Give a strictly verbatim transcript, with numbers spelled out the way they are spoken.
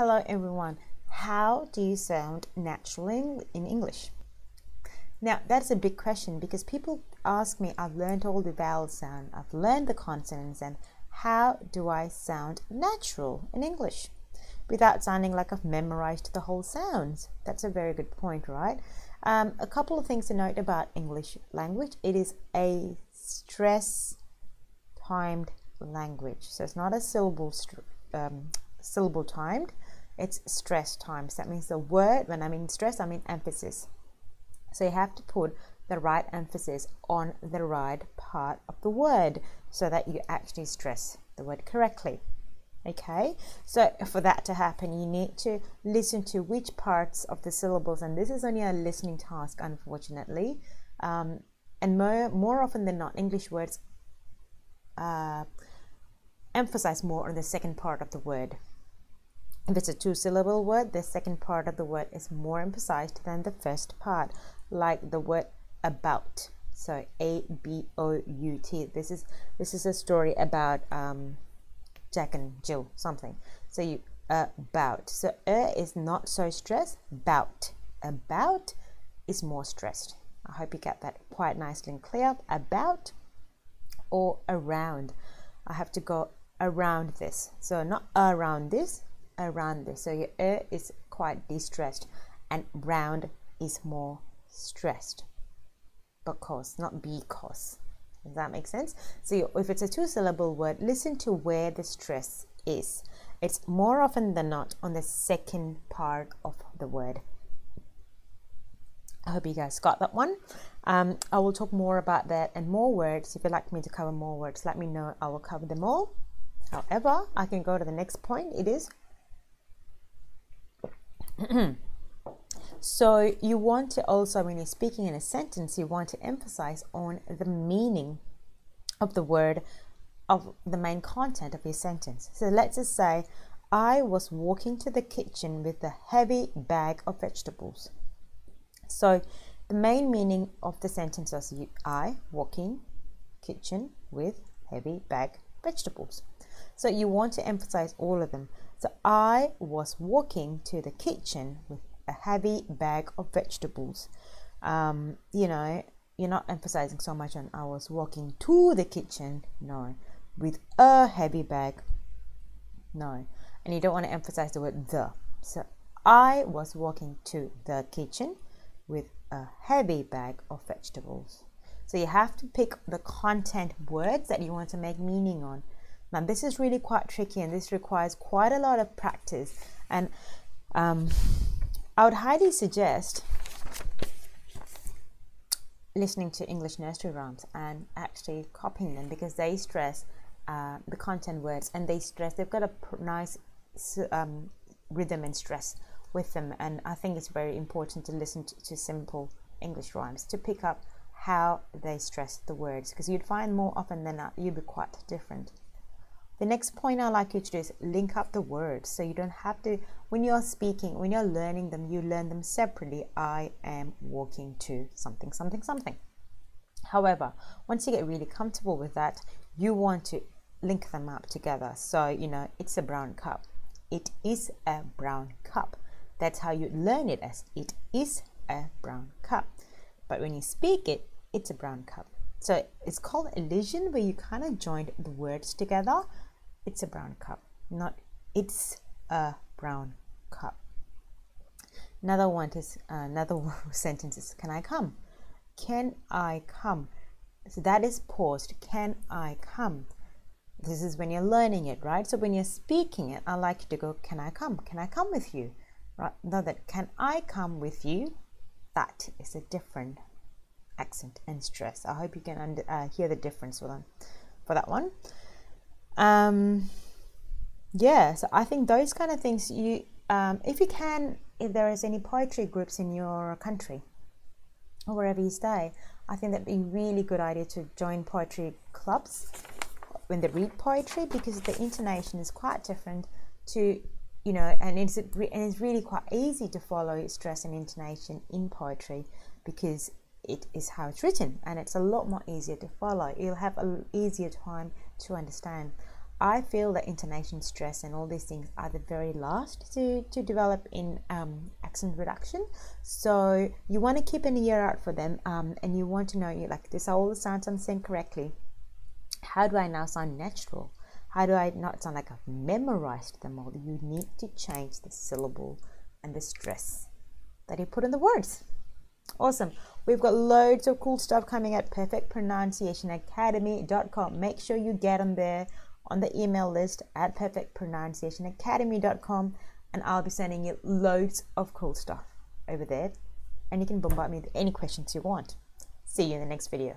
Hello everyone, how do you sound naturally in English? Now that's a big question because people ask me, I've learned all the vowel sound, I've learned the consonants, and how do I sound natural in English without sounding like I've memorized the whole sounds? That's a very good point, right? Um, a couple of things to note about English language. It is a stress-timed language, so it's not a syllable um, syllable timed, it's stress times. That means the word, when I mean stress, I mean emphasis. So you have to put the right emphasis on the right part of the word so that you actually stress the word correctly. Okay, so for that to happen, you need to listen to which parts of the syllables, and this is only a listening task, unfortunately. Um, and more, more often than not, English words uh, emphasize more on the second part of the word. If it's a two-syllable word, the second part of the word is more emphasized than the first part, like the word about. So A B O U T. This is this is a story about um, Jack and Jill something. So you uh, about. So er is not so stressed. About. About is more stressed. I hope you get that quite nicely and clear. About or around. I have to go around this. So not around this. Around this. So your er is quite distressed and round is more stressed. Because, not because. Does that make sense? So you, if it's a two syllable word, listen to where the stress is. It's more often than not on the second part of the word. I hope you guys got that one. Um, I will talk more about that and more words. If you'd like me to cover more words, let me know. I will cover them all. However, I can go to the next point. It is so you want to also, when you're speaking in a sentence, you want to emphasize on the meaning of the word, of the main content of your sentence. So let's just say, I was walking to the kitchen with a heavy bag of vegetables. So the main meaning of the sentence was you, I, walking, kitchen with heavy bag, vegetables. So you want to emphasize all of them. So I was walking to the kitchen with a heavy bag of vegetables. Um, you know, you're not emphasizing so much on I was walking to the kitchen. No, with a heavy bag. No, and you don't want to emphasize the word the. So I was walking to the kitchen with a heavy bag of vegetables. So you have to pick the content words that you want to make meaning on. Now this is really quite tricky and this requires quite a lot of practice, and um, I would highly suggest listening to English nursery rhymes and actually copying them, because they stress uh, the content words, and they stress, they've got a nice um, rhythm and stress with them, and I think it's very important to listen to, to simple English rhymes to pick up how they stress the words, because you'd find more often than not you'd be quite different. The next point I'd like you to do is link up the words. So you don't have to, when you're speaking, when you're learning them, you learn them separately. I am walking to something, something, something. However, once you get really comfortable with that, you want to link them up together. So, you know, it's a brown cup. It is a brown cup. That's how you learn it, as it is a brown cup. But when you speak it, it's a brown cup. So it's called elision, where you kind of joined the words together. It's a brown cup, not it's a brown cup. Another one is uh, another sentence is can I come? Can I come? So that is paused. Can I come? This is when you're learning it, right? So when you're speaking it, I like you to go, can I come? Can I come with you? Right? Now that can I come with you? That is a different accent and stress. I hope you can under, uh, hear the difference with them for that one. Um, yeah, so I think those kind of things you, um, if you can, if there is any poetry groups in your country or wherever you stay, I think that'd be a really good idea to join poetry clubs when they read poetry, because the intonation is quite different to, you know, and it's, and it's really quite easy to follow stress and intonation in poetry, because it is how it's written and it's a lot more easier to follow. You'll have an easier time to understand. I feel that intonation, stress and all these things are the very last to, to develop in um, accent reduction. So you want to keep an ear out for them, um, and you want to know, you like, this are all the sounds I'm saying correctly. How do I now sound natural? How do I not sound like I've memorized them all? You need to change the syllable and the stress that you put in the words. Awesome. We've got loads of cool stuff coming at perfect pronunciation academy dot com. Make sure you get on there, on the email list at perfect pronunciation academy dot com, and I'll be sending you loads of cool stuff over there, and you can bombard me with any questions you want. See you in the next video.